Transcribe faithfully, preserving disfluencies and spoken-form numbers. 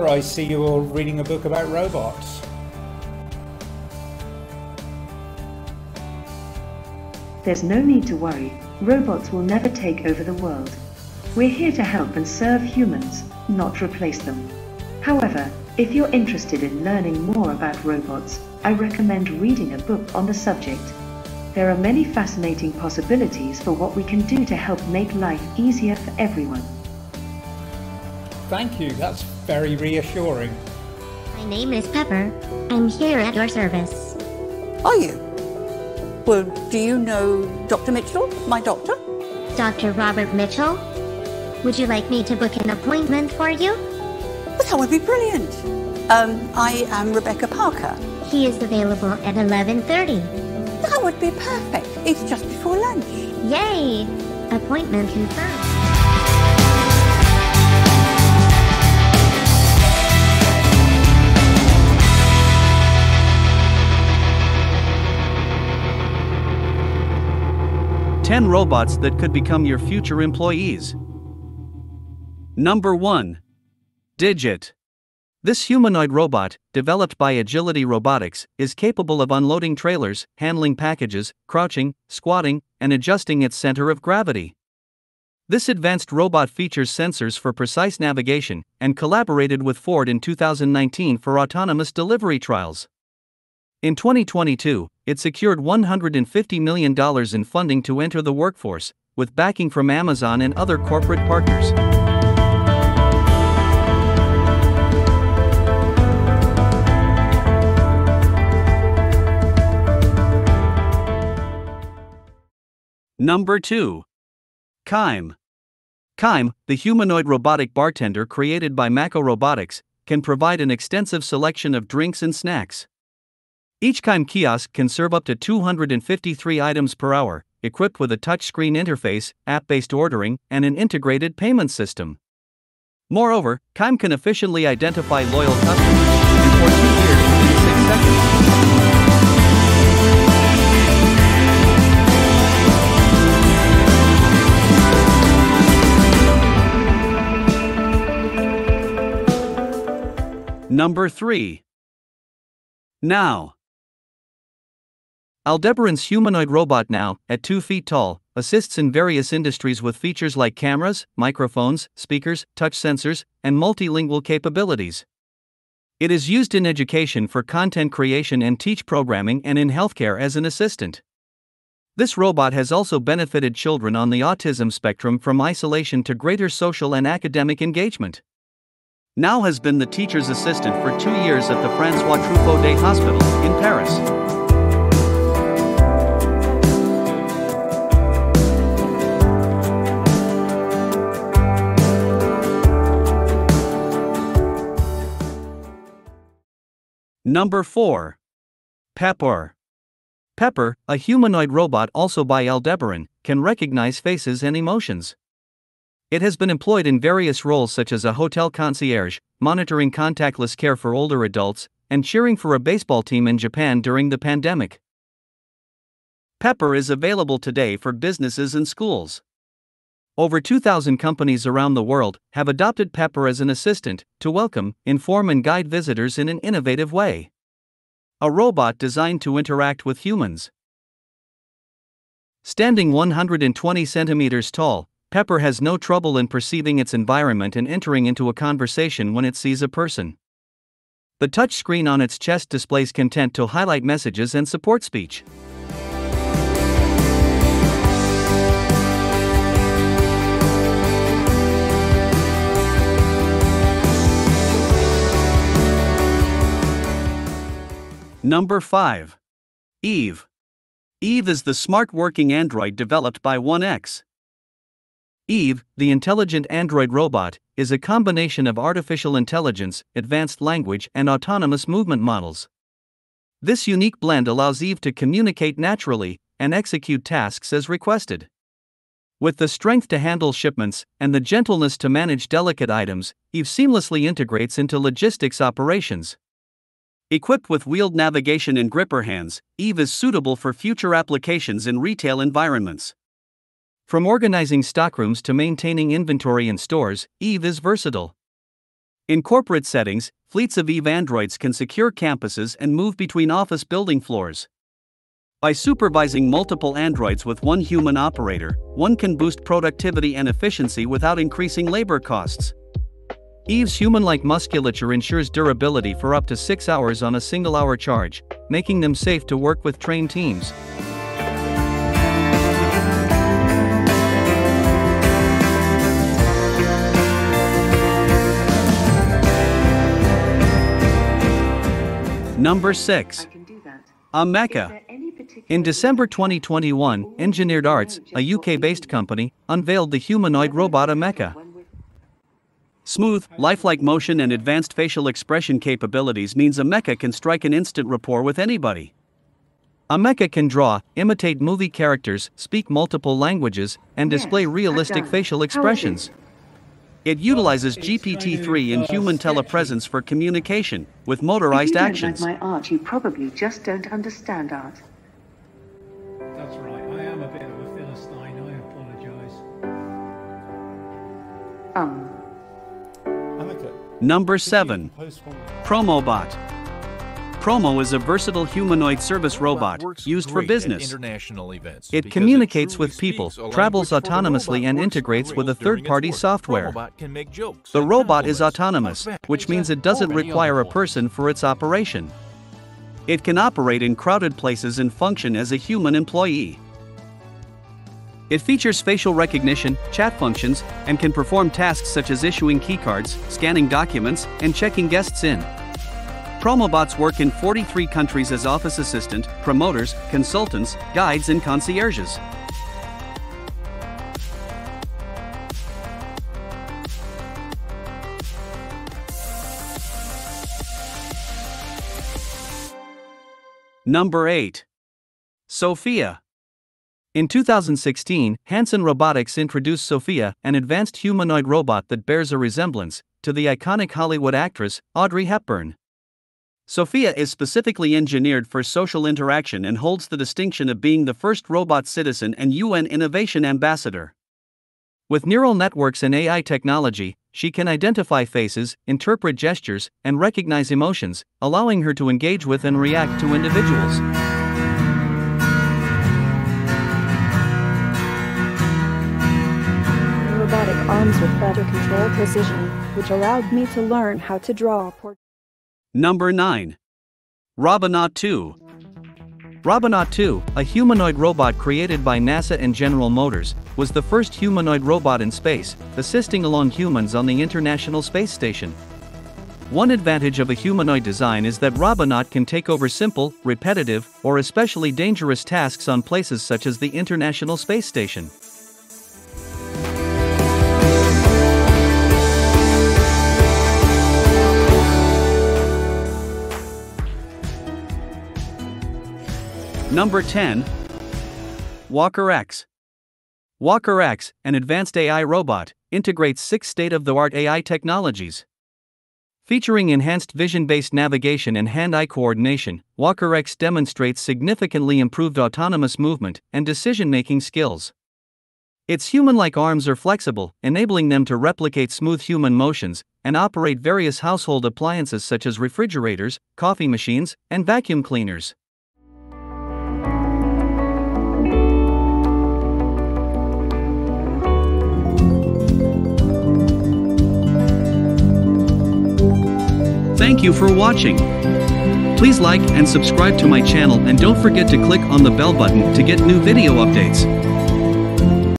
there, I see you all reading a book about robots. There's no need to worry. Robots will never take over the world. We're here to help and serve humans, not replace them. However, if you're interested in learning more about robots, I recommend reading a book on the subject. There are many fascinating possibilities for what we can do to help make life easier for everyone. Thank you, that's very reassuring. My name is Pepper. I'm here at your service. Are you? Well, do you know Doctor Mitchell, my doctor? Doctor Robert Mitchell? Would you like me to book an appointment for you? Well, that would be brilliant. Um, I am Rebecca Parker. He is available at eleven thirty. That would be perfect. It's just before lunch. Yay! Appointment confirmed. ten robots that could become your future employees. Number one. Digit. This humanoid robot, developed by Agility Robotics, is capable of unloading trailers, handling packages, crouching, squatting, and adjusting its center of gravity. This advanced robot features sensors for precise navigation and collaborated with Ford in two thousand nineteen for autonomous delivery trials. In twenty twenty-two, it secured one hundred fifty million dollars in funding to enter the workforce, with backing from Amazon and other corporate partners. Number two. Kime. Kime, the humanoid robotic bartender created by Macco Robotics, can provide an extensive selection of drinks and snacks. Each Kime kiosk can serve up to two hundred fifty-three items per hour, equipped with a touchscreen interface, app-based ordering, and an integrated payment system. Moreover, Kime can efficiently identify loyal customers before two years within six seconds. Number three. N A O. Aldebaran's humanoid robot N A O, at two feet tall, assists in various industries with features like cameras, microphones, speakers, touch sensors, and multilingual capabilities. It is used in education for content creation and teach programming, and in healthcare as an assistant. This robot has also benefited children on the autism spectrum from isolation to greater social and academic engagement. N A O has been the teacher's assistant for two years at the Francois Truffaut Day Hospital in Paris. Number four. Pepper. Pepper, a humanoid robot also by Aldebaran, can recognize faces and emotions. It has been employed in various roles such as a hotel concierge, monitoring contactless care for older adults, and cheering for a baseball team in Japan during the pandemic. Pepper is available today for businesses and schools. Over two thousand companies around the world have adopted Pepper as an assistant to welcome, inform, and guide visitors in an innovative way. A robot designed to interact with humans. Standing one hundred twenty centimeters tall, Pepper has no trouble in perceiving its environment and entering into a conversation when it sees a person. The touchscreen on its chest displays content to highlight messages and support speech. Number five. Eve. Eve is the smart working android developed by one X. Eve, the intelligent android robot, is a combination of artificial intelligence, advanced language, and autonomous movement models. This unique blend allows Eve to communicate naturally and execute tasks as requested. With the strength to handle shipments and the gentleness to manage delicate items, Eve seamlessly integrates into logistics operations. Equipped with wheeled navigation and gripper hands, Eve is suitable for future applications in retail environments. From organizing stockrooms to maintaining inventory in stores, Eve is versatile. In corporate settings, fleets of Eve androids can secure campuses and move between office building floors. By supervising multiple androids with one human operator, one can boost productivity and efficiency without increasing labor costs. Eve's human-like musculature ensures durability for up to six hours on a single-hour charge, making them safe to work with trained teams. Number six. Ameca. In December twenty twenty-one, Engineered Arts, a U K-based company, unveiled the humanoid robot Ameca. Smooth, lifelike motion and advanced facial expression capabilities means Ameca can strike an instant rapport with anybody. Ameca can draw, imitate movie characters, speak multiple languages, and display realistic facial expressions. It utilizes G P T three and human telepresence for communication, with motorized actions. If you don't like my art, you probably just don't understand art. That's right, I am a bit of a philistine, I apologize. Um. Number seven. Promobot. Promo is a versatile humanoid service robot, used for business. It communicates with people, travels autonomously and integrates with a third-party software. The robot is autonomous, which means it doesn't require a person for its operation. It can operate in crowded places and function as a human employee. It features facial recognition, chat functions, and can perform tasks such as issuing keycards, scanning documents, and checking guests in. Promobots work in forty-three countries as office assistant, promoters, consultants, guides and concierges. Number eight. Sophia. In two thousand sixteen, Hanson Robotics introduced Sophia, an advanced humanoid robot that bears a resemblance to the iconic Hollywood actress, Audrey Hepburn. Sophia is specifically engineered for social interaction and holds the distinction of being the first robot citizen and U N Innovation Ambassador. With neural networks and A I technology, she can identify faces, interpret gestures, and recognize emotions, allowing her to engage with and react to individuals. Robotic arms with better control precision, which allowed me to learn how to draw portraits. Number nine. Robonaut two. Robonaut two, a humanoid robot created by NASA and General Motors, was the first humanoid robot in space, assisting along humans on the International Space Station. One advantage of a humanoid design is that Robonaut can take over simple, repetitive, or especially dangerous tasks on places such as the International Space Station. Number ten. Walker X. Walker X, an advanced A I robot, integrates six state-of-the-art A I technologies. Featuring enhanced vision-based navigation and hand-eye coordination, Walker X demonstrates significantly improved autonomous movement and decision-making skills. Its human-like arms are flexible, enabling them to replicate smooth human motions and operate various household appliances such as refrigerators, coffee machines, and vacuum cleaners. Thank you for watching. Please like and subscribe to my channel and don't forget to click on the bell button to get new video updates.